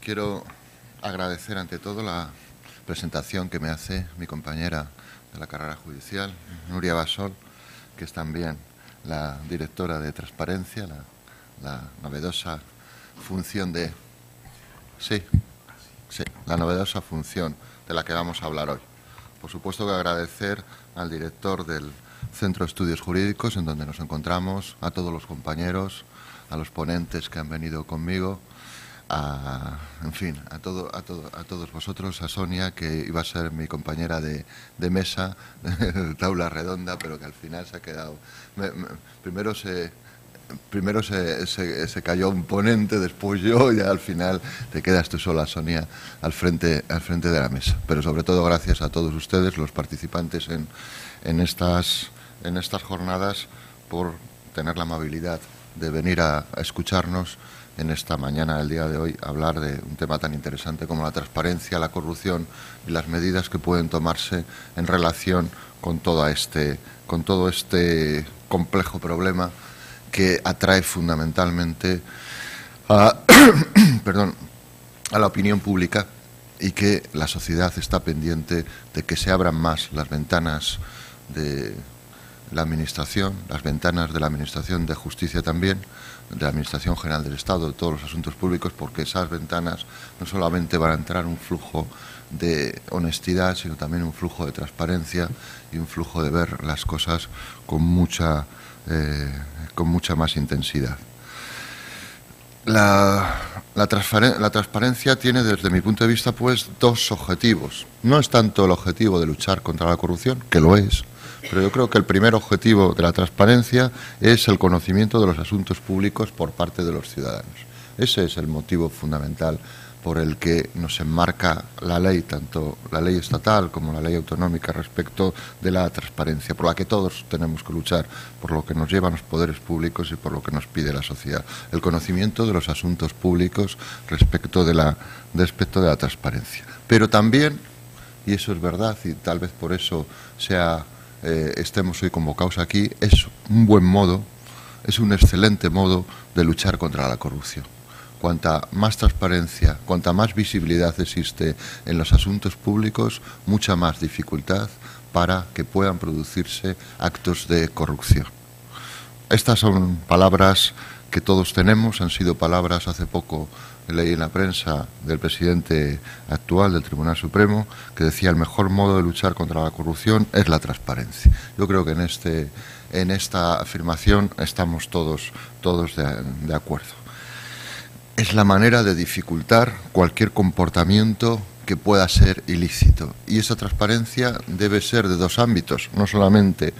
Quiero agradecer ante todo la presentación que me hace mi compañera de la carrera judicial, Nuria Basol, que es también la directora de Transparencia, la novedosa función de... Sí, la novedosa función de la que vamos a hablar hoy. Por supuesto que agradecer al director del Centro de Estudios Jurídicos, en donde nos encontramos, a todos los compañeros, a los ponentes que han venido conmigo, a todos vosotros, a Sonia, que iba a ser mi compañera de mesa, de tabla redonda, pero que al final se ha quedado... Primero se cayó un ponente, después yo, y al final te quedas tú sola, Sonia, al frente de la mesa. Pero sobre todo gracias a todos ustedes, los participantes en estas jornadas, por tener la amabilidad de venir a escucharnos en esta mañana del día de hoy, hablar de un tema tan interesante como la transparencia, la corrupción y las medidas que pueden tomarse en relación con todo este complejo problema que atrae fundamentalmente a la opinión pública, y que la sociedad está pendiente de que se abran más las ventanas de la Administración, las ventanas de la Administración de Justicia también, de la Administración General del Estado, de todos los asuntos públicos, porque esas ventanas no solamente van a entrar un flujo de honestidad, sino también un flujo de transparencia y un flujo de ver las cosas con mucha más intensidad. La transparencia tiene, desde mi punto de vista, pues dos objetivos. No es tanto el objetivo de luchar contra la corrupción, que lo es, pero yo creo que el primer objetivo de la transparencia es el conocimiento de los asuntos públicos por parte de los ciudadanos. Ese es el motivo fundamental por el que nos enmarca la ley, tanto la ley estatal como la ley autonómica, respecto de la transparencia, por la que todos tenemos que luchar, por lo que nos llevan los poderes públicos y por lo que nos pide la sociedad. El conocimiento de los asuntos públicos respecto de la transparencia. Pero también, y eso es verdad, y tal vez por eso estemos hoy convocados aquí, es un buen modo, es un excelente modo de luchar contra la corrupción. Cuanta más transparencia, cuanta más visibilidad existe en los asuntos públicos, mucha más dificultad para que puedan producirse actos de corrupción. Estas son palabras que todos tenemos, han sido palabras hace poco, leí en la prensa, del presidente actual del Tribunal Supremo, que decía: el mejor modo de luchar contra la corrupción es la transparencia. Yo creo que en esta afirmación estamos todos de acuerdo. Es la manera de dificultar cualquier comportamiento que pueda ser ilícito. Y esa transparencia debe ser de dos ámbitos, no solamente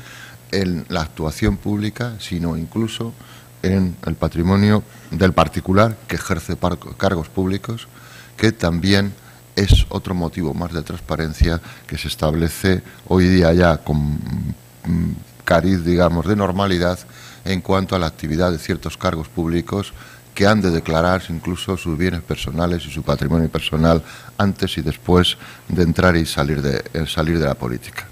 en la actuación pública, sino incluso en el patrimonio del particular que ejerce cargos públicos, que también es otro motivo más de transparencia que se establece hoy día ya con cariz, digamos, de normalidad en cuanto a la actividad de ciertos cargos públicos que han de declarar incluso sus bienes personales y su patrimonio personal antes y después de entrar y salir de la política.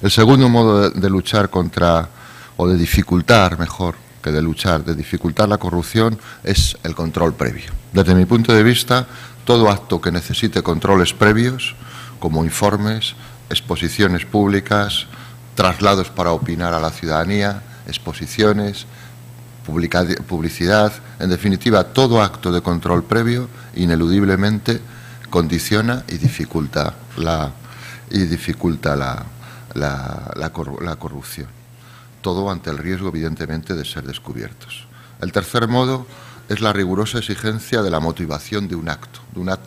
El segundo modo de luchar contra, o de dificultar, mejor que de luchar, de dificultar la corrupción, es el control previo. Desde mi punto de vista, todo acto que necesite controles previos, como informes, exposiciones públicas, traslados para opinar a la ciudadanía, exposiciones, publicidad, en definitiva, todo acto de control previo ineludiblemente condiciona y dificulta la corrupción. Todo ante el riesgo, evidentemente, de ser descubiertos. El tercer modo es la rigurosa exigencia de la motivación de un acto,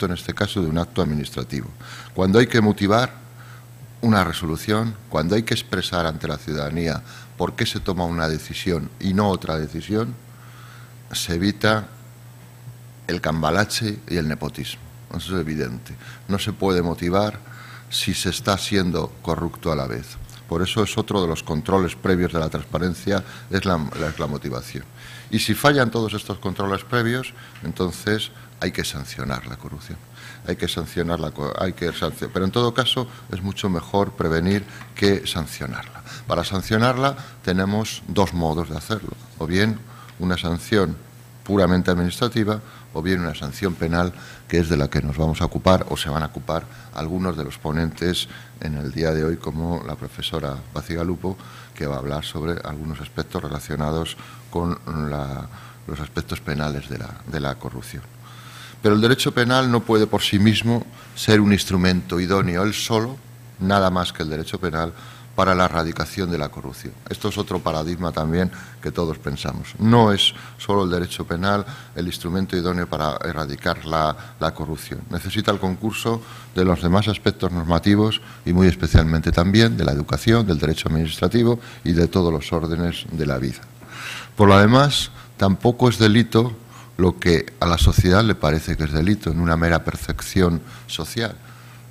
en este caso de un acto administrativo. Cuando hay que motivar una resolución, cuando hay que expresar ante la ciudadanía por qué se toma una decisión y no otra decisión, se evita el cambalache y el nepotismo. Eso es evidente. No se puede motivar si se está siendo corrupto a la vez. Por eso es otro de los controles previos de la transparencia, es la motivación. Y si fallan todos estos controles previos, entonces hay que sancionar la corrupción. Pero en todo caso es mucho mejor prevenir que sancionarla. Para sancionarla tenemos dos modos de hacerlo: o bien una sanción puramente administrativa o bien una sanción penal, que es de la que nos vamos a ocupar o se van a ocupar algunos de los ponentes en el día de hoy, como la profesora Bacigalupo, que va a hablar sobre algunos aspectos relacionados con los aspectos penales de la corrupción. Pero el derecho penal no puede por sí mismo ser un instrumento idóneo, él solo, nada más que el derecho penal, para la erradicación de la corrupción. Esto es otro paradigma también que todos pensamos. No es solo el derecho penal el instrumento idóneo para erradicar la corrupción. Necesita el concurso de los demás aspectos normativos y muy especialmente también de la educación, del derecho administrativo y de todos los órdenes de la vida. Por lo demás, tampoco es delito lo que a la sociedad le parece que es delito, en una mera percepción social.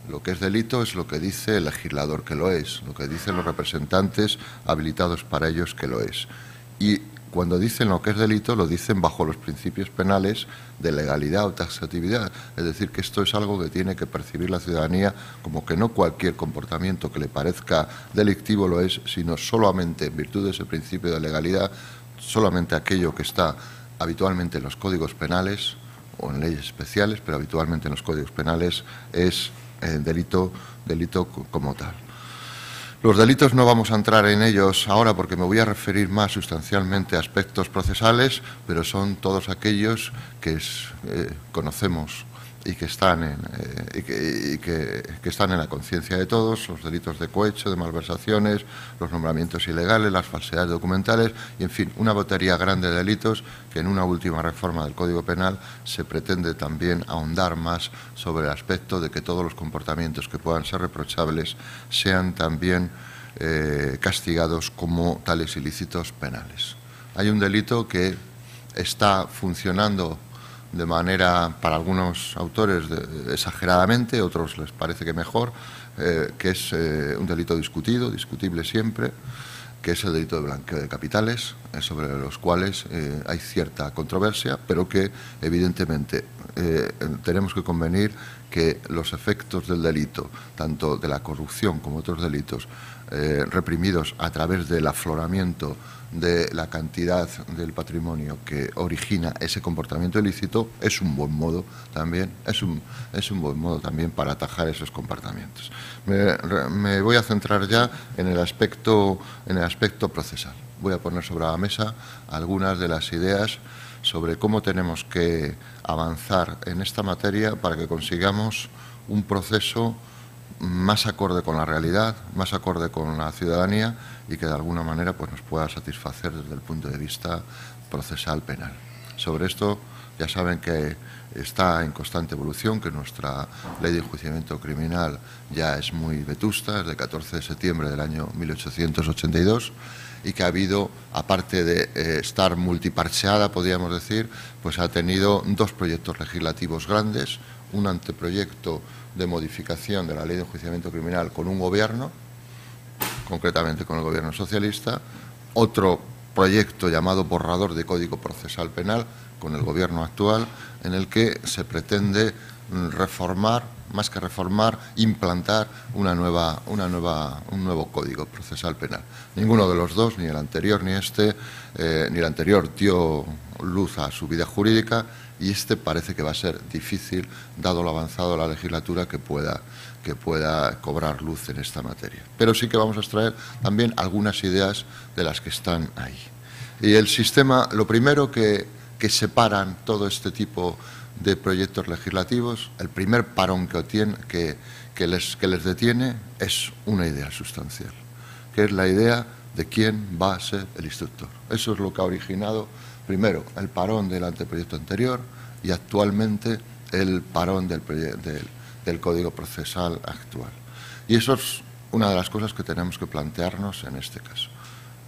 Lo que es delito es lo que dice el legislador que lo es, lo que dicen los representantes habilitados para ellos que lo es. Y cuando dicen lo que es delito, lo dicen bajo los principios penales de legalidad o taxatividad. Es decir, que esto es algo que tiene que percibir la ciudadanía como que no cualquier comportamiento que le parezca delictivo lo es, sino solamente en virtud de ese principio de legalidad, solamente aquello que está habitualmente en los códigos penales o en leyes especiales, pero habitualmente en los códigos penales es delito como tal. Los delitos no vamos a entrar en ellos ahora porque me voy a referir más sustancialmente a aspectos procesales, pero son todos aquellos que conocemos y que están en la conciencia de todos: los delitos de cohecho, de malversaciones, los nombramientos ilegales, las falsedades documentales y, en fin, una batería grande de delitos que en una última reforma del Código Penal se pretende también ahondar más sobre el aspecto de que todos los comportamientos que puedan ser reprochables sean también castigados como tales ilícitos penales. Hay un delito que está funcionando de manera, para algunos autores, exageradamente, otros les parece que mejor, que es un delito discutible siempre, que es el delito de blanqueo de capitales, sobre los cuales hay cierta controversia, pero que evidentemente tenemos que convenir que los efectos del delito, tanto de la corrupción como otros delitos, reprimidos a través del afloramiento de la cantidad del patrimonio que origina ese comportamiento ilícito, es un buen modo también, es un buen modo también para atajar esos comportamientos. Me voy a centrar ya en el aspecto procesal. Voy a poner sobre la mesa algunas de las ideas sobre cómo tenemos que avanzar en esta materia para que consigamos un proceso más acorde con la realidad, más acorde con la ciudadanía y que de alguna manera pues, nos pueda satisfacer desde el punto de vista procesal penal. Sobre esto ya saben que está en constante evolución, que nuestra ley de enjuiciamiento criminal ya es muy vetusta, es de 14 de septiembre del año 1882, y que ha habido, aparte de estar multiparcheada, podríamos decir, pues ha tenido dos proyectos legislativos grandes, un anteproyecto de modificación de la ley de enjuiciamiento criminal con un gobierno, concretamente con el gobierno socialista, otro proyecto llamado borrador de Código Procesal Penal con el gobierno actual, en el que se pretende reformar, más que reformar, implantar un nuevo Código Procesal Penal. Ninguno de los dos, ni el anterior ni este, dio luz a su vida jurídica, y este parece que va a ser difícil, dado lo avanzado de la legislatura, que pueda cobrar luz en esta materia. Pero sí que vamos a extraer también algunas ideas de las que están ahí. Y el sistema, lo primero que separan todo este tipo de proyectos legislativos, el primer parón que les detiene es una idea sustancial, que es la idea de quién va a ser el instructor. Eso es lo que ha originado primero el parón del anteproyecto anterior y actualmente el parón del Código Procesal actual. Y eso es una de las cosas que tenemos que plantearnos en este caso.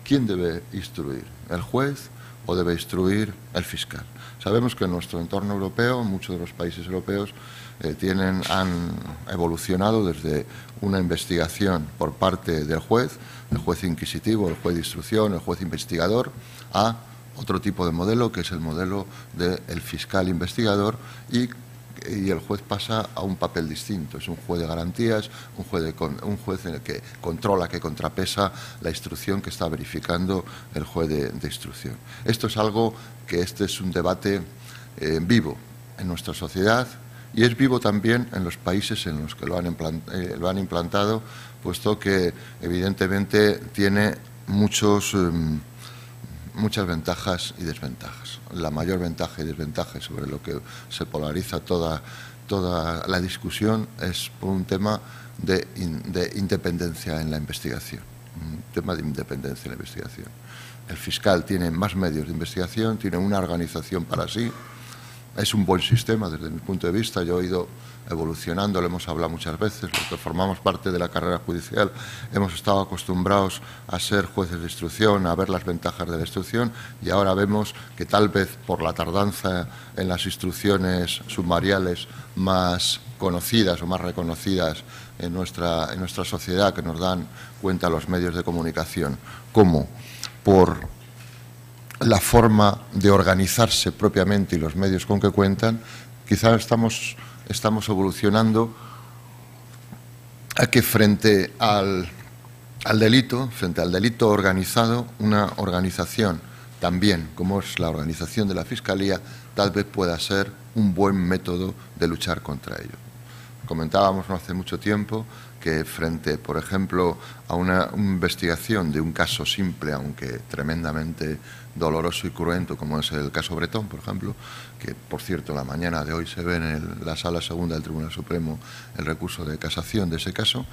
¿Quién debe instruir? ¿El juez o debe instruir el fiscal? Sabemos que en nuestro entorno europeo, muchos de los países europeos han evolucionado desde una investigación por parte del juez, el juez inquisitivo, el juez de instrucción, el juez investigador, a otro tipo de modelo, que es el modelo del fiscal investigador, y y el juez pasa a un papel distinto. Es un juez de garantías, un juez en el que controla, que contrapesa la instrucción que está verificando el juez de instrucción. Esto es algo que este es un debate vivo en nuestra sociedad y es vivo también en los países en los que lo han implantado, puesto que evidentemente tiene muchas ventajas y desventajas. La mayor ventaja y desventaja sobre lo que se polariza toda la discusión es por un tema de independencia en la investigación. Un tema de independencia en la investigación. El fiscal tiene más medios de investigación, tiene una organización para sí. Es un buen sistema desde mi punto de vista. Yo he ido evolucionando, lo hemos hablado muchas veces, los que formamos parte de la carrera judicial hemos estado acostumbrados a ser jueces de instrucción, a ver las ventajas de la instrucción, y ahora vemos que tal vez por la tardanza en las instrucciones sumariales más conocidas o más reconocidas en nuestra sociedad, que nos dan cuenta los medios de comunicación, como por la forma de organizarse propiamente y los medios con que cuentan, quizás estamos evolucionando a que frente al delito organizado, una organización también, como es la organización de la Fiscalía, tal vez pueda ser un buen método de luchar contra ello. Comentábamos no hace mucho tiempo que frente, por ejemplo, a una investigación de un caso simple, aunque tremendamente doloroso y cruento, como es el caso Bretón, por ejemplo, que, por cierto, la mañana de hoy se ve en la Sala Segunda del Tribunal Supremo el recurso de casación de ese caso,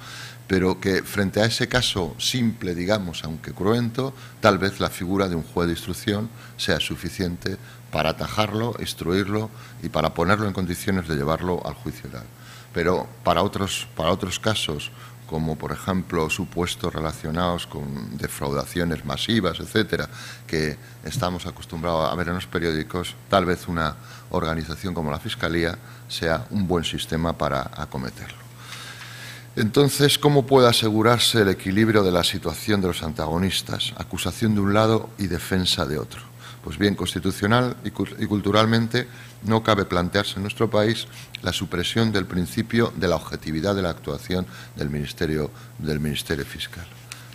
pero que frente a ese caso simple, digamos, aunque cruento, tal vez la figura de un juez de instrucción sea suficiente para atajarlo, instruirlo y para ponerlo en condiciones de llevarlo al juicio oral. Pero para otros casos, como por ejemplo supuestos relacionados con defraudaciones masivas, etcétera, que estamos acostumbrados a ver en los periódicos, tal vez una organización como la Fiscalía sea un buen sistema para acometerlo. Entonces, ¿cómo puede asegurarse el equilibrio de la situación de los antagonistas? Acusación de un lado y defensa de otro. Pues bien, constitucional y culturalmente no cabe plantearse en nuestro país la supresión del principio de la objetividad de la actuación del Ministerio Fiscal.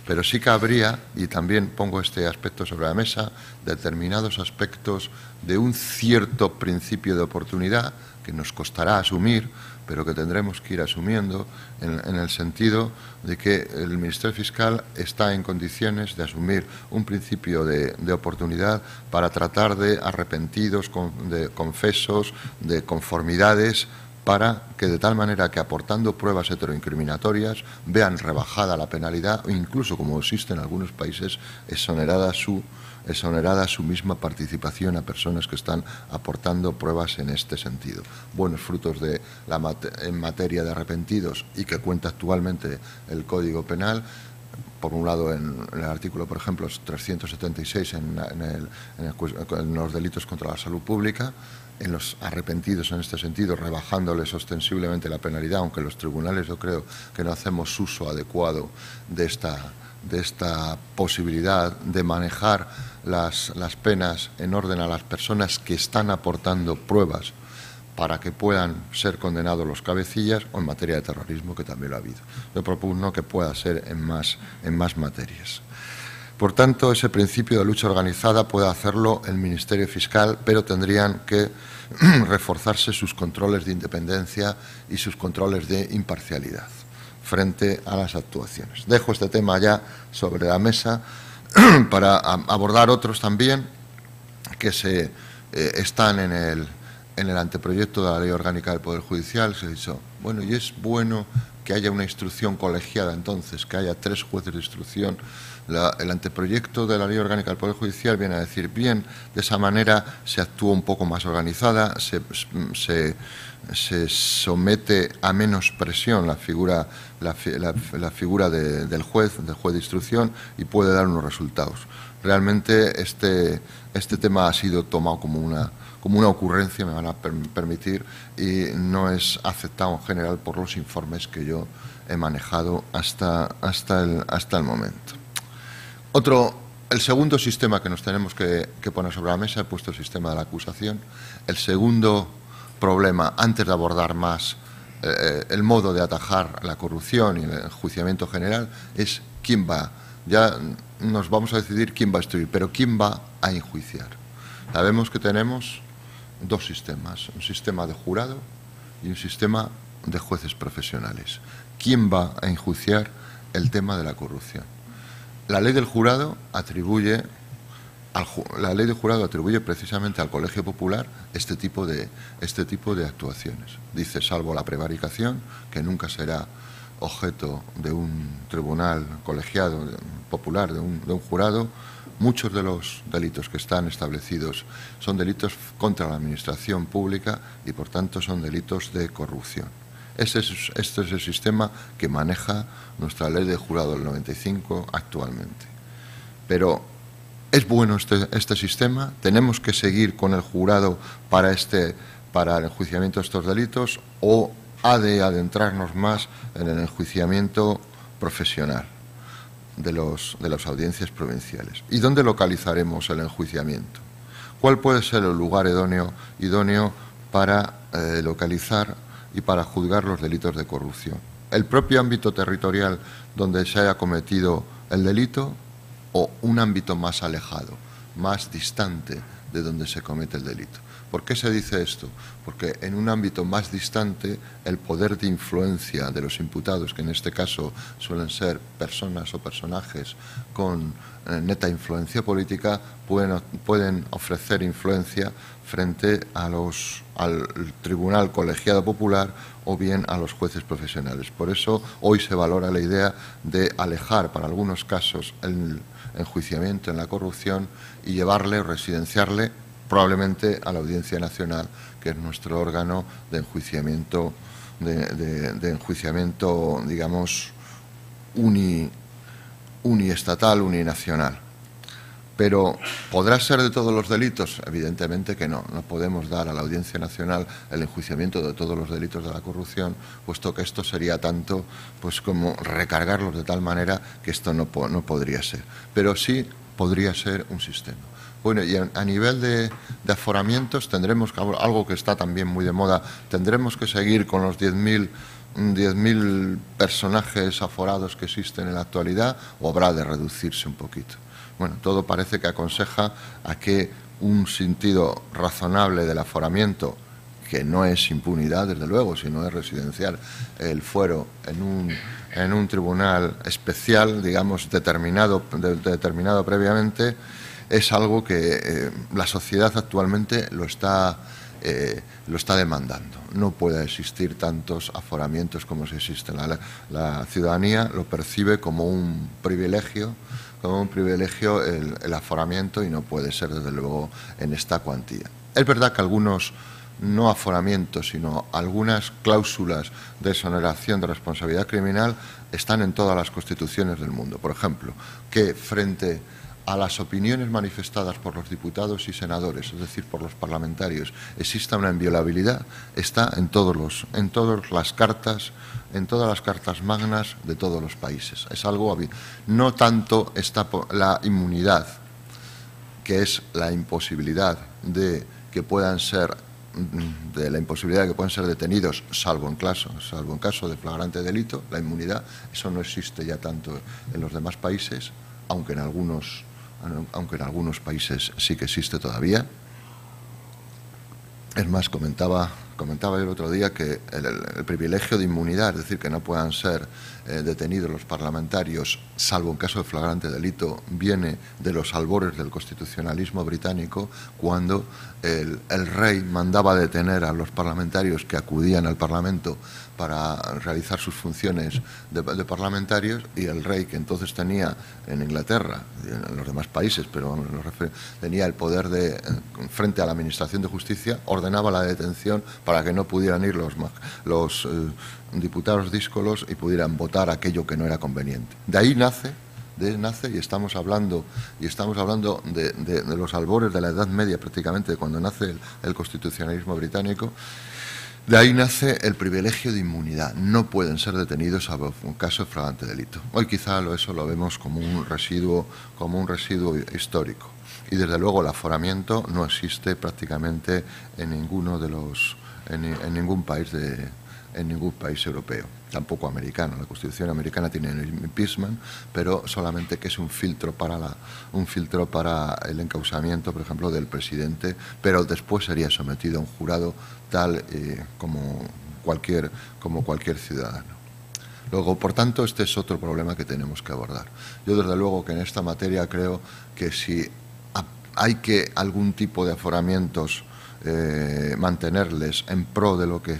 Pero sí cabría, y también pongo este aspecto sobre la mesa, determinados aspectos de un cierto principio de oportunidad que nos costará asumir, pero que tendremos que ir asumiendo en el sentido de que el Ministerio Fiscal está en condiciones de asumir un principio de oportunidad para tratar de arrepentidos, de confesos, de conformidades, para que de tal manera que aportando pruebas heteroincriminatorias vean rebajada la penalidad o incluso, como existe en algunos países, exonerada su misma participación a personas que están aportando pruebas en este sentido. Buenos frutos de en materia de arrepentidos y que cuenta actualmente el Código Penal. Por un lado, en el artículo, por ejemplo, 376 en los delitos contra la salud pública, en los arrepentidos en este sentido, rebajándoles ostensiblemente la penalidad, aunque los tribunales yo creo que no hacemos uso adecuado de esta posibilidad de manejar las penas en orden a las personas que están aportando pruebas para que puedan ser condenados los cabecillas, o en materia de terrorismo, que también lo ha habido. Yo propongo que pueda ser en más materias. Por tanto, ese principio de lucha organizada puede hacerlo el Ministerio Fiscal, pero tendrían que reforzarse sus controles de independencia y sus controles de imparcialidad frente a las actuaciones. Dejo este tema ya sobre la mesa para abordar otros también que están en el anteproyecto de la Ley Orgánica del Poder Judicial. Se ha dicho, bueno, y es bueno que haya una instrucción colegiada, entonces, que haya tres jueces de instrucción. El anteproyecto de la Ley Orgánica del Poder Judicial viene a decir, bien, de esa manera se actúa un poco más organizada, se somete a menos presión la figura del juez de instrucción y puede dar unos resultados. Realmente este tema ha sido tomado como una ocurrencia, me van a permitir, y no es aceptado en general por los informes que yo he manejado hasta el momento. El segundo sistema que nos tenemos que poner sobre la mesa, he puesto el sistema de la acusación. El segundo problema antes de abordar más el modo de atajar la corrupción y el enjuiciamiento general es quién va. Ya nos vamos a decidir quién va a instruir, pero quién va a enjuiciar. Sabemos que tenemos dos sistemas, un sistema de jurado y un sistema de jueces profesionales. ¿Quién va a enjuiciar el tema de la corrupción? La ley del jurado atribuye, precisamente al Colegio Popular este tipo de actuaciones. Dice, salvo la prevaricación, que nunca será objeto de un tribunal colegiado popular, de un jurado. Muchos de los delitos que están establecidos son delitos contra la administración pública y, por tanto, son delitos de corrupción. Este es el sistema que maneja nuestra ley de jurado del 95 actualmente. Pero es bueno este sistema, tenemos que seguir con el jurado para el enjuiciamiento de estos delitos o ha de adentrarnos más en el enjuiciamiento profesional de las audiencias provinciales. ¿Y dónde localizaremos el enjuiciamiento? ¿Cuál puede ser el lugar idóneo para localizar y para juzgar los delitos de corrupción? ¿El propio ámbito territorial donde se haya cometido el delito o un ámbito más alejado, más distante de donde se comete el delito? ¿Por qué se dice esto? Porque en un ámbito más distante el poder de influencia de los imputados, que en este caso suelen ser personas o personajes con neta influencia política, pueden ofrecer influencia frente al Tribunal Colegiado Popular o bien a los jueces profesionales. Por eso hoy se valora la idea de alejar para algunos casos el enjuiciamiento en la corrupción y llevarle o residenciarle probablemente a la Audiencia Nacional, que es nuestro órgano de enjuiciamiento, de enjuiciamiento, digamos, uniestatal, uninacional. Pero ¿podrá ser de todos los delitos? Evidentemente que no. No podemos dar a la Audiencia Nacional el enjuiciamiento de todos los delitos de la corrupción, puesto que esto sería tanto pues como recargarlos de tal manera que esto no podría ser. Pero sí podría ser un sistema. Bueno, y a nivel de aforamientos tendremos, algo que está también muy de moda, tendremos que seguir con los 10.000 personajes aforados que existen en la actualidad o habrá de reducirse un poquito. Bueno, todo parece que aconseja a que un sentido razonable del aforamiento, que no es impunidad desde luego, sino es residenciar el fuero en un tribunal especial, digamos, determinado previamente, es algo que la sociedad actualmente lo está demandando. No puede existir tantos aforamientos como si existen. La ciudadanía lo percibe como un privilegio el aforamiento y no puede ser desde luego en esta cuantía. Es verdad que algunos no aforamientos, sino algunas cláusulas de exoneración de responsabilidad criminal están en todas las constituciones del mundo. Por ejemplo, que frente a las opiniones manifestadas por los diputados y senadores, es decir, por los parlamentarios, exista una inviolabilidad, está en todas las cartas magnas de todos los países. Es algo habitual. No tanto está la inmunidad, que es la imposibilidad de que puedan ser detenidos, salvo en caso de flagrante delito, la inmunidad, eso no existe ya tanto en los demás países, aunque en algunos países sí que existe todavía. Es más, comentaba yo el otro día que el privilegio de inmunidad, es decir, que no puedan ser detenidos los parlamentarios, salvo en caso de flagrante delito, viene de los albores del constitucionalismo británico, cuando el rey mandaba detener a los parlamentarios que acudían al Parlamento para realizar sus funciones de parlamentarios, y el rey, que entonces tenía en Inglaterra, en los demás países, pero tenía el poder de, frente a la Administración de Justicia, ordenaba la detención para que no pudieran ir los diputados díscolos y pudieran votar aquello que no era conveniente. De ahí nace y estamos hablando de los albores de la Edad Media prácticamente, cuando nace el constitucionalismo británico. De ahí nace el privilegio de inmunidad. No pueden ser detenidos a un caso de flagrante delito. Hoy quizá eso lo vemos como un residuo histórico. Y desde luego el aforamiento no existe prácticamente en ninguno de los en ningún país europeo, tampoco americano. La Constitución americana tiene el impeachment, pero solamente que es un filtro para el encausamiento, por ejemplo, del presidente, pero después sería sometido a un jurado tal como cualquier ciudadano. Luego, por tanto, este es otro problema que tenemos que abordar. Yo, desde luego, que en esta materia creo que si hay que algún tipo de aforamientos mantenerles en pro de lo que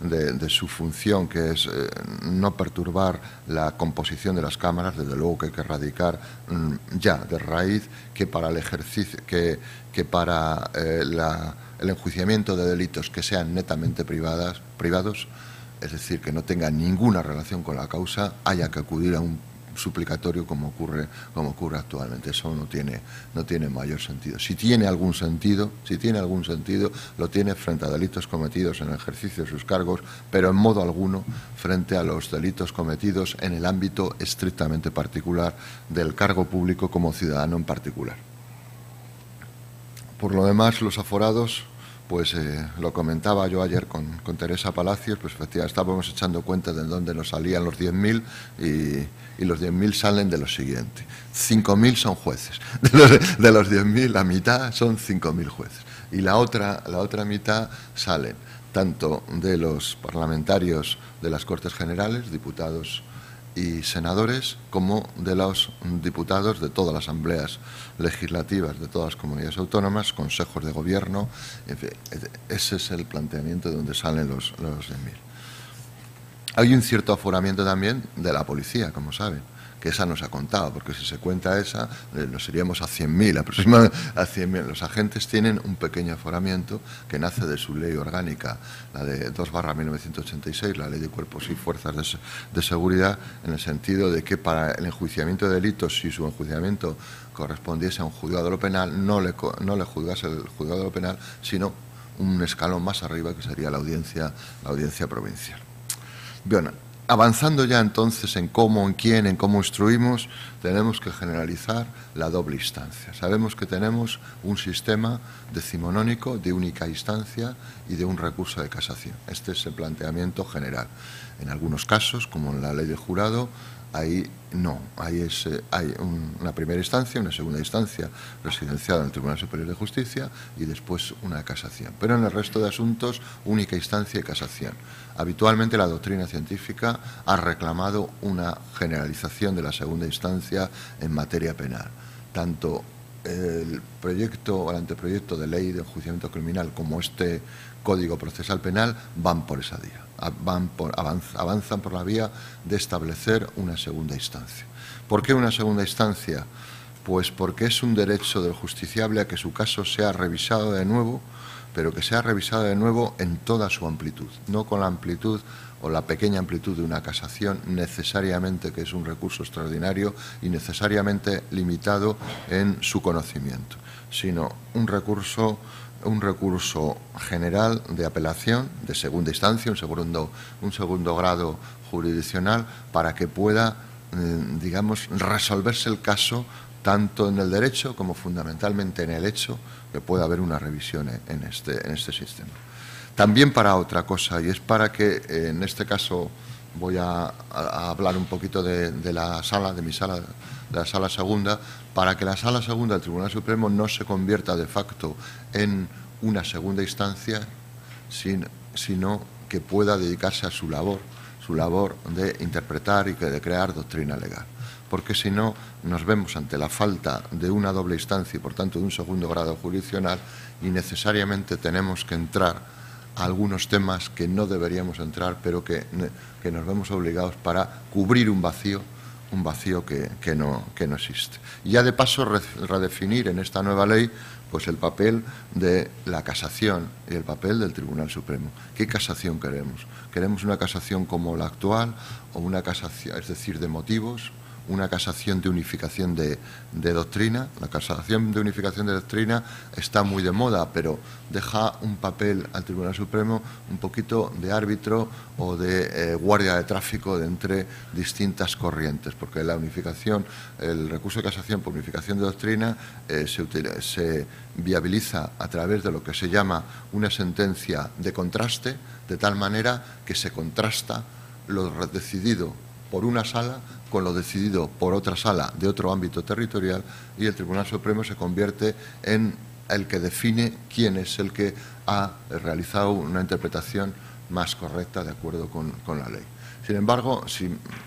de su función, que es no perturbar la composición de las cámaras, desde luego que hay que erradicar ya de raíz que para el ejercicio, que para el enjuiciamiento de delitos que sean netamente privados, es decir, que no tengan ninguna relación con la causa, haya que acudir a un suplicatorio como ocurre actualmente. Eso no tiene mayor sentido. Si tiene algún sentido, lo tiene frente a delitos cometidos en el ejercicio de sus cargos, pero en modo alguno frente a los delitos cometidos en el ámbito estrictamente particular del cargo público como ciudadano en particular. Por lo demás, los aforados, pues lo comentaba yo ayer con Teresa Palacios, pues efectivamente estábamos echando cuenta de dónde nos salían los 10.000 y los 10.000 salen de lo siguiente. 5.000 son jueces. De los 10.000, la mitad son 5.000 jueces. Y la otra mitad salen tanto de los parlamentarios de las Cortes Generales, diputados y senadores, como de los diputados de todas las asambleas legislativas, de todas las comunidades autónomas, consejos de gobierno. En fin, ese es el planteamiento de donde salen los 10.000. Hay un cierto aforamiento también de la policía, como saben, que esa no se ha contado, porque si se cuenta esa, nos iríamos a 100.000, aproximadamente a 100.000. Los agentes tienen un pequeño aforamiento que nace de su ley orgánica, la de 2/1986, la Ley de Cuerpos y Fuerzas de Seguridad, en el sentido de que para el enjuiciamiento de delitos, si su enjuiciamiento correspondiese a un juzgado de lo penal, no le juzgase el juzgado de lo penal, sino un escalón más arriba, que sería la audiencia provincial. Bueno, avanzando ya entonces en cómo, en quién, en cómo instruimos, tenemos que generalizar la doble instancia. Sabemos que tenemos un sistema decimonónico de única instancia y de un recurso de casación. Este es el planteamiento general. En algunos casos, como en la ley de jurado, hay una primera instancia, una segunda instancia residenciada en el Tribunal Superior de Justicia y después una casación. Pero en el resto de asuntos, única instancia y casación. Habitualmente la doctrina científica ha reclamado una generalización de la segunda instancia en materia penal. Tanto el proyecto o el anteproyecto de ley de enjuiciamiento criminal como este Código Procesal Penal van por esa vía, avanzan por la vía de establecer una segunda instancia. ¿Por qué una segunda instancia? Pues porque es un derecho del justiciable a que su caso sea revisado de nuevo, pero que sea revisado de nuevo en toda su amplitud, no con la amplitud o la pequeña amplitud de una casación, necesariamente, que es un recurso extraordinario y necesariamente limitado en su conocimiento, sino un recurso general de apelación, de segunda instancia, un segundo grado jurisdiccional, para que pueda, digamos, resolverse el caso tanto en el derecho como fundamentalmente en el hecho, que pueda haber una revisión en este sistema. También para otra cosa, y es para que, en este caso, voy a hablar un poquito de la sala segunda, para que la sala segunda del Tribunal Supremo no se convierta de facto en una segunda instancia, sino que pueda dedicarse a su labor de interpretar y de crear doctrina legal. Porque si no, nos vemos ante la falta de una doble instancia y por tanto de un segundo grado jurisdiccional, y necesariamente tenemos que entrar a algunos temas que no deberíamos entrar, pero que nos vemos obligados para cubrir un vacío que no existe. Y ya de paso redefinir en esta nueva ley pues el papel de la casación y el papel del Tribunal Supremo. ¿Qué casación queremos? ¿Queremos una casación como la actual, o una casación, es decir, de motivos, una casación de unificación de doctrina. La casación de unificación de doctrina está muy de moda, pero deja un papel al Tribunal Supremo un poquito de árbitro o de guardia de tráfico de entre distintas corrientes, porque la unificación, el recurso de casación por unificación de doctrina se viabiliza a través de lo que se llama una sentencia de contraste, de tal manera que se contrasta lo decidido por una sala con lo decidido por otra sala de otro ámbito territorial, y el Tribunal Supremo se convierte en el que define quién es el que ha realizado una interpretación más correcta de acuerdo con la ley. Sin embargo,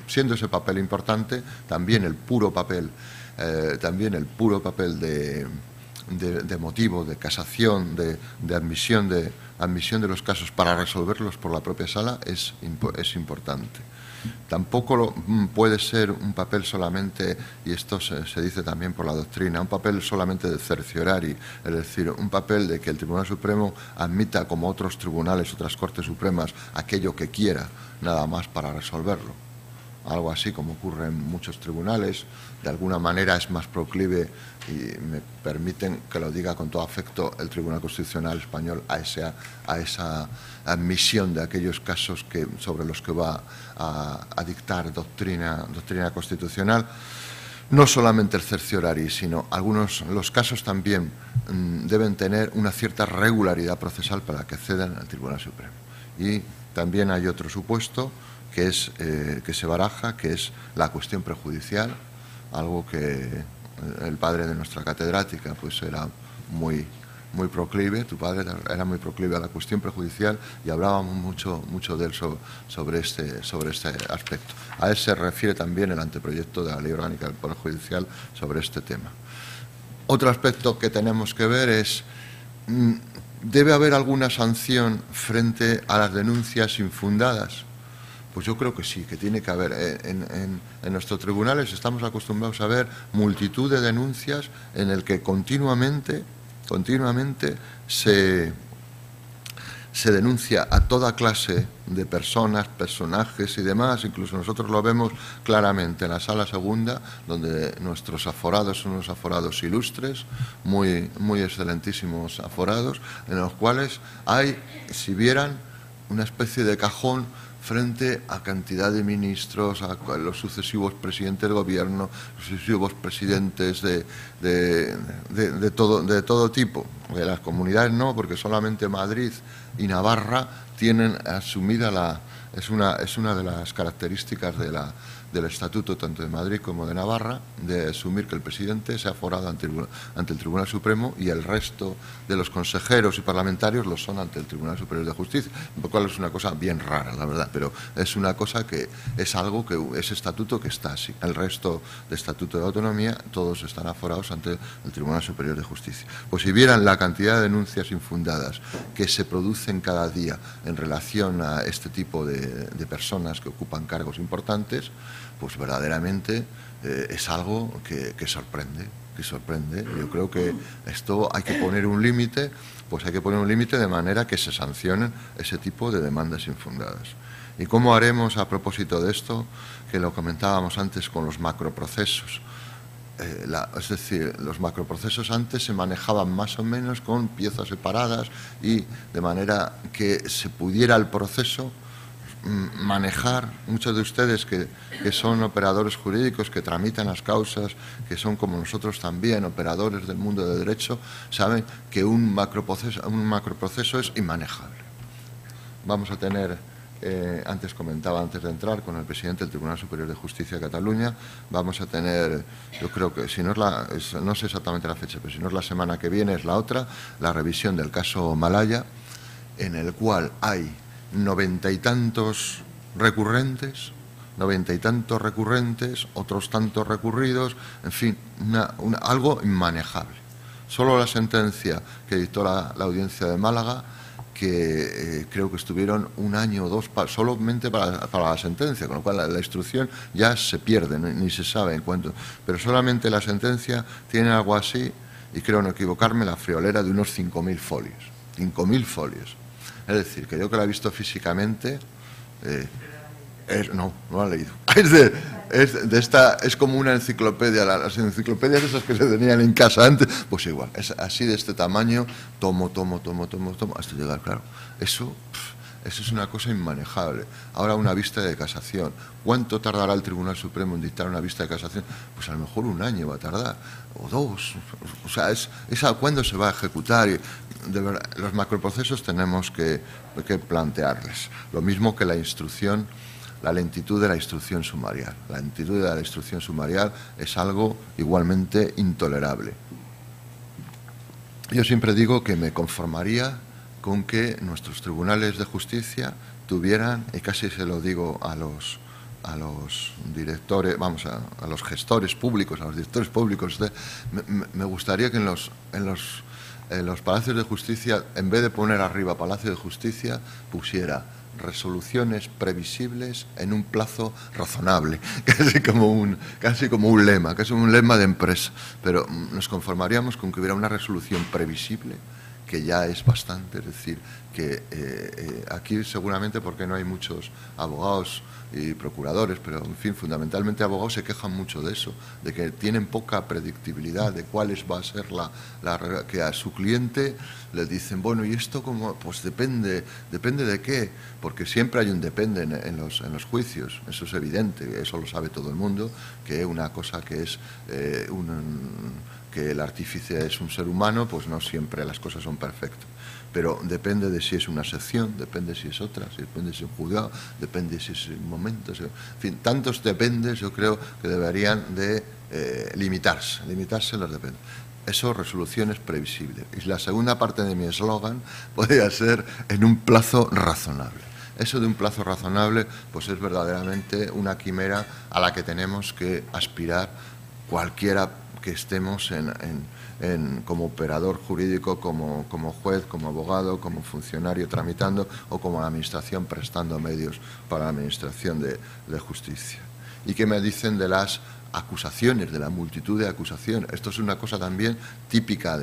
siendo ese papel importante, también el puro papel, de motivo, de casación, de admisión de los casos para resolverlos por la propia sala es importante. Tampoco puede ser un papel solamente, y esto se dice también por la doctrina, un papel solamente de certiorari, es decir, un papel de que el Tribunal Supremo admita, como otros tribunales, otras Cortes Supremas, aquello que quiera, nada más para resolverlo. Algo así como ocurre en muchos tribunales, de alguna manera es más proclive, y me permiten que lo diga con todo afecto, el Tribunal Constitucional Español a esa admisión de aquellos casos sobre los que va a dictar doctrina constitucional. No solamente el cerciorari, sino los casos también deben tener una cierta regularidad procesal para que accedan al Tribunal Supremo. Y también hay otro supuesto que se baraja, que es la cuestión prejudicial, algo que el padre de nuestra catedrática pues era muy proclive, tu padre era muy proclive a la cuestión prejudicial, y hablábamos mucho de él sobre este aspecto. A él se refiere también el anteproyecto de la Ley Orgánica del Poder Judicial sobre este tema. Otro aspecto que tenemos que ver es: ¿debe haber alguna sanción frente a las denuncias infundadas? Pues yo creo que sí, que tiene que haber. En nuestros tribunales estamos acostumbrados a ver multitud de denuncias en el que continuamente se denuncia a toda clase de personas, personajes y demás. Incluso nosotros lo vemos claramente en la Sala Segunda, donde nuestros aforados son unos aforados ilustres, muy excelentísimos aforados, en los cuales hay, si vieran, una especie de cajón frente a cantidad de ministros, a los sucesivos presidentes del gobierno, los sucesivos presidentes de todo tipo. De las comunidades no, porque solamente Madrid y Navarra tienen asumida es una de las características del Estatuto, tanto de Madrid como de Navarra, de asumir que el presidente se ha aforado ante el Tribunal Supremo, y el resto de los consejeros y parlamentarios lo son ante el Tribunal Superior de Justicia, lo cual es una cosa bien rara, la verdad, pero es una cosa que es algo que es estatuto, que está así. El resto de Estatuto de Autonomía, todos están aforados ante el Tribunal Superior de Justicia. Pues si vieran la cantidad de denuncias infundadas que se producen cada día en relación a este tipo de personas que ocupan cargos importantes, pues verdaderamente es algo que sorprende. Yo creo que esto hay que poner un límite, de manera que se sancionen ese tipo de demandas infundadas. ¿Y cómo haremos a propósito de esto? Que lo comentábamos antes con los macroprocesos. Es decir, los macroprocesos antes se manejaban más o menos con piezas separadas, y de manera que se pudiera el proceso manejar. Muchos de ustedes que son operadores jurídicos, que tramitan las causas, que son como nosotros también operadores del mundo del derecho, saben que un macroproceso es inmanejable. Vamos a tener, antes de entrar con el presidente del Tribunal Superior de Justicia de Cataluña, vamos a tener, yo creo que, no sé exactamente la fecha, pero si no es la semana que viene, es la otra, la revisión del caso Malaya, en el cual hay 90 y tantos recurrentes, 90 y tantos recurrentes, otros tantos recurridos, en fin, algo inmanejable. Solo la sentencia que dictó la Audiencia de Málaga, que creo que estuvieron un año o dos solamente para la sentencia, con lo cual la instrucción ya se pierde, ni se sabe en cuánto. Pero solamente la sentencia tiene algo así, y creo no equivocarme, la friolera de unos 5.000 folios. 5.000 folios. Es decir, que yo que la he visto físicamente, no la he leído. Es como una enciclopedia, las enciclopedias esas que se tenían en casa antes, pues igual, es así de este tamaño, tomo, hasta llegar, claro. Eso es una cosa inmanejable. Ahora una vista de casación. ¿Cuánto tardará el Tribunal Supremo en dictar una vista de casación? Pues a lo mejor un año va a tardar, o dos. O sea, es a cuándo se va a ejecutar. De verdad, los macroprocesos tenemos que plantearles. Lo mismo que la instrucción, la lentitud de la instrucción sumarial. La lentitud de la instrucción sumarial es algo igualmente intolerable. Yo siempre digo que me conformaría con que nuestros tribunales de justicia tuvieran, y casi se lo digo a los directores, vamos, a los gestores públicos, a los directores públicos, me gustaría que en los palacios de justicia, en vez de poner arriba Palacio de Justicia, pusiera resoluciones previsibles en un plazo razonable, casi como un lema, casi un lema de empresa, pero nos conformaríamos con que hubiera una resolución previsible, que ya es bastante, es decir, que aquí seguramente porque no hay muchos abogados y procuradores, pero en fin, fundamentalmente abogados se quejan mucho de eso, de que tienen poca predictibilidad de cuáles va a ser la que a su cliente le dicen, bueno, ¿y esto cómo? Pues depende de qué, porque siempre hay un depende en los juicios, eso es evidente, eso lo sabe todo el mundo, que una cosa que es que el artífice es un ser humano, pues no siempre las cosas son perfectas. Pero depende de si es una sección, depende si es otra, depende si es un juzgado, depende si es un momento. En fin, tantos dependes yo creo que deberían de limitarse los dependes. Eso, resoluciones previsibles. Y la segunda parte de mi eslogan podría ser en un plazo razonable. Eso de un plazo razonable, pues es verdaderamente una quimera a la que tenemos que aspirar cualquiera que estemos como operador jurídico, como juez, como abogado, como funcionario tramitando o como la Administración prestando medios para la Administración de Justicia. ¿Y qué me dicen de las acusaciones, de la multitud de acusaciones? Esto es una cosa también típica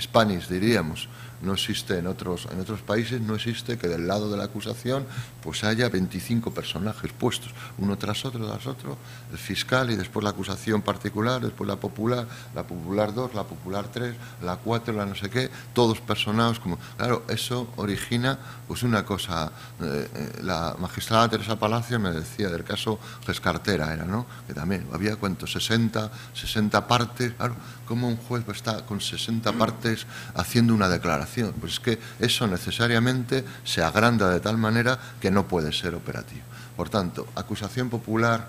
Spanish, diríamos. No existe en otros países, no existe que del lado de la acusación pues haya 25 personajes puestos, uno tras otro, el fiscal y después la acusación particular, después la popular 2, la popular 3, la 4, la no sé qué, todos personados como... Claro, eso origina pues una cosa, la magistrada Teresa Palacios me decía del caso Géscartera era, ¿no? Que también había, ¿cuánto? 60 partes, claro, ¿cómo un juez está con 60 partes haciendo una declaración? Pues es que eso necesariamente se agranda de tal manera que no puede ser operativo. Por tanto, acusación popular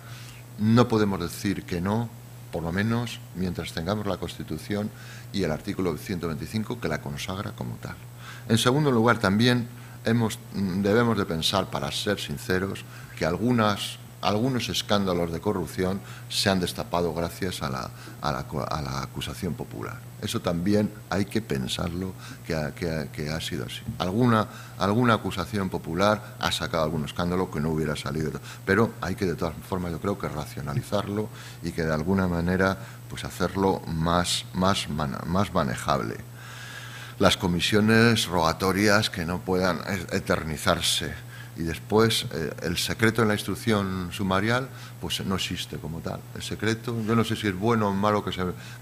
no podemos decir que no, por lo menos mientras tengamos la Constitución y el artículo 125 que la consagra como tal. En segundo lugar, también debemos de pensar, para ser sinceros, que algunos escándalos de corrupción se han destapado gracias a la acusación popular. Eso también hay que pensarlo, que ha sido así. Alguna acusación popular ha sacado algún escándalo que no hubiera salido, pero hay que, de todas formas, yo creo que racionalizarlo y que de alguna manera pues hacerlo más manejable. Las comisiones rogatorias que no puedan eternizarse. Y después, el secreto en la instrucción sumarial, pues no existe como tal. El secreto, yo no sé si es bueno o malo que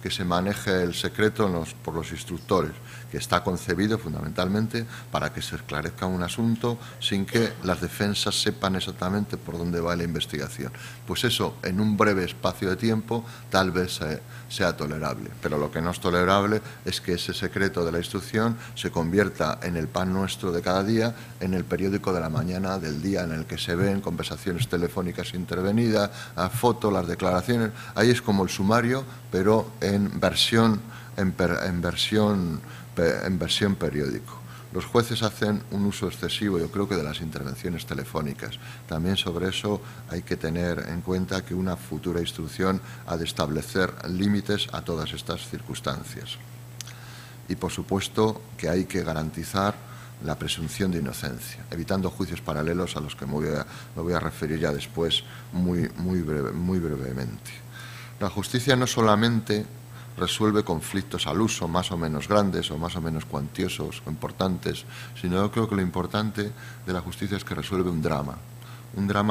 se maneje el secreto por los instructores, que está concebido fundamentalmente para que se esclarezca un asunto sin que las defensas sepan exactamente por dónde va la investigación. Pues eso, en un breve espacio de tiempo, tal vez sea tolerable. Pero lo que no es tolerable es que ese secreto de la instrucción se convierta en el pan nuestro de cada día, en el periódico de la mañana, del día en el que se ven conversaciones telefónicas intervenidas, fotos, las declaraciones. Ahí es como el sumario, pero en versión periódico. Los jueces hacen un uso excesivo, yo creo que de las intervenciones telefónicas. También sobre eso hay que tener en cuenta que una futura instrucción ha de establecer límites a todas estas circunstancias. Y por supuesto que hay que garantizar la presunción de inocencia, evitando juicios paralelos a los que me voy a referir ya después muy brevemente. La justicia no solamente resuelve conflictos al uso, más o menos grandes o más o menos cuantiosos o importantes, sino yo creo que lo importante de la justicia es que resuelve un drama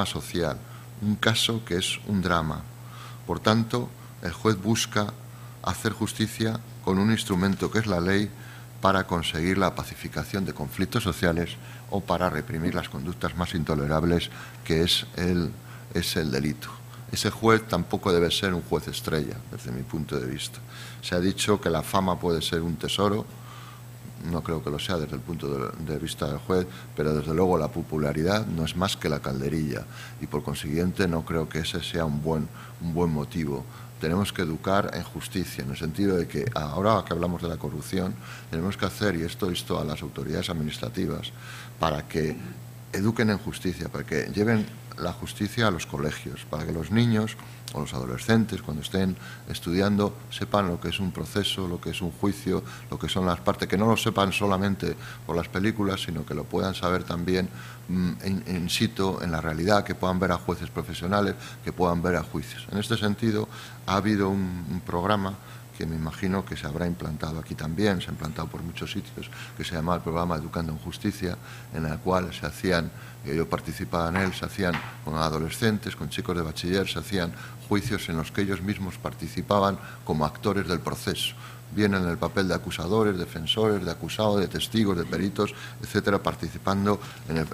social, un caso que es un drama. Por tanto, el juez busca hacer justicia con un instrumento que es la ley para conseguir la pacificación de conflictos sociales o para reprimir las conductas más intolerables, que es el delito. Ese juez tampoco debe ser un juez estrella, desde mi punto de vista. Se ha dicho que la fama puede ser un tesoro, no creo que lo sea desde el punto de vista del juez, pero desde luego la popularidad no es más que la calderilla y por consiguiente no creo que ese sea un buen motivo. Tenemos que educar en justicia, en el sentido de que ahora que hablamos de la corrupción, tenemos que hacer, y esto a las autoridades administrativas, para que eduquen en justicia, para que lleven la justicia a los colegios, para que los niños o los adolescentes, cuando estén estudiando, sepan lo que es un proceso, lo que es un juicio, lo que son las partes, que no lo sepan solamente por las películas, sino que lo puedan saber también in situ, en la realidad, que puedan ver a jueces profesionales, que puedan ver a juicios. En este sentido, ha habido un programa que me imagino que se habrá implantado aquí también, se ha implantado por muchos sitios, que se llamaba el programa Educando en Justicia, en el cual se hacían, yo participaba en él, se hacían con adolescentes, con chicos de bachiller, se hacían juicios en los que ellos mismos participaban como actores del proceso, bien en el papel de acusadores, defensores, de acusados, de testigos, de peritos, etcétera, participando en el...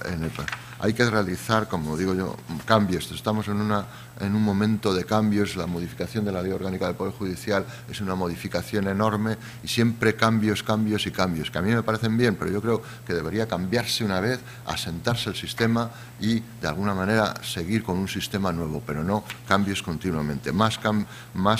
Hay que realizar, como digo yo, cambios. Estamos en un momento de cambios. La modificación de la Ley Orgánica del Poder Judicial es una modificación enorme y siempre cambios, cambios y cambios, que a mí me parecen bien, pero yo creo que debería cambiarse una vez, asentarse el sistema y, de alguna manera, seguir con un sistema nuevo, pero no cambios continuamente. Más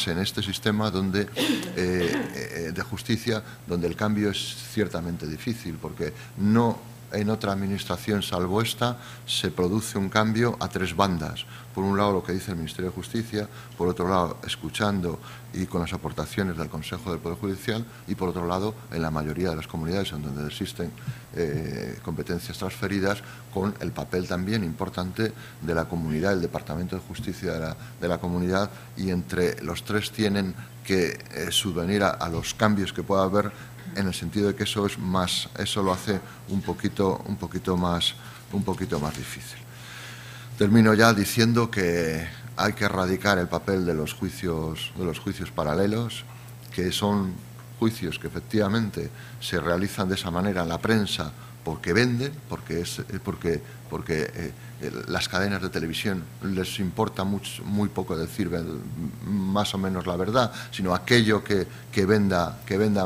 en este sistema donde de justicia, donde el cambio es ciertamente difícil, porque no... En otra administración, salvo esta, se produce un cambio a tres bandas. Por un lado, lo que dice el Ministerio de Justicia, por otro lado, escuchando y con las aportaciones del Consejo del Poder Judicial y, por otro lado, en la mayoría de las comunidades en donde existen competencias transferidas, con el papel también importante de la comunidad, el Departamento de Justicia de la comunidad, y entre los tres tienen que subvenir a los cambios que pueda haber, en el sentido de que eso lo hace un poquito más difícil. Termino ya diciendo que hay que erradicar el papel de los juicios paralelos, que son juicios que efectivamente se realizan de esa manera en la prensa porque venden, porque las cadenas de televisión les importa muy poco decir más o menos la verdad, sino aquello que venda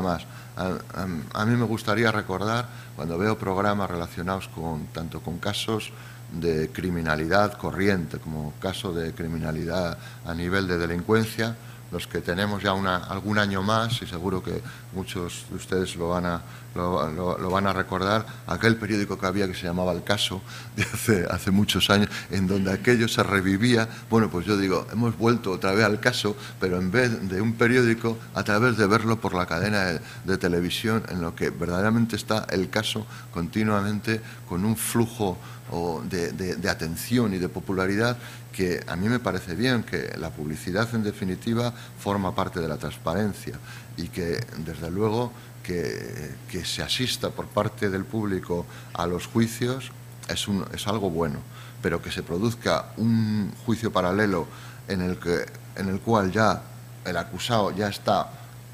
más. A mí me gustaría recordar, cuando veo programas relacionados tanto con casos de criminalidad corriente como caso de criminalidad a nivel de delincuencia, los que tenemos ya algún año más, y seguro que muchos de ustedes lo van a recordar, aquel periódico que había que se llamaba El Caso, de hace muchos años, en donde aquello se revivía. Bueno, pues yo digo, hemos vuelto otra vez al caso, pero en vez de un periódico, a través de verlo por la cadena de televisión, en lo que verdaderamente está el caso continuamente, con un flujo de atención y de popularidad, que a mí me parece bien, que la publicidad en definitiva forma parte de la transparencia y que desde luego que se asista por parte del público a los juicios es algo bueno, pero que se produzca un juicio paralelo en el cual ya el acusado ya está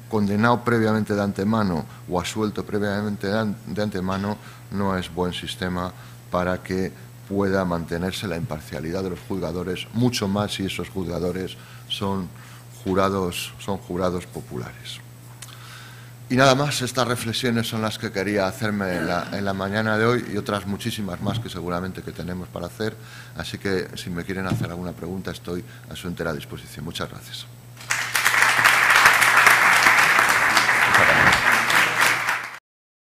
condenado previamente de antemano o absuelto previamente de antemano, no es buen sistema para que pueda mantenerse la imparcialidad de los juzgadores, mucho más si esos juzgadores son jurados populares. Y nada más, estas reflexiones son las que quería hacerme en la mañana de hoy, y otras muchísimas más que seguramente que tenemos para hacer, así que si me quieren hacer alguna pregunta estoy a su entera disposición. Muchas gracias.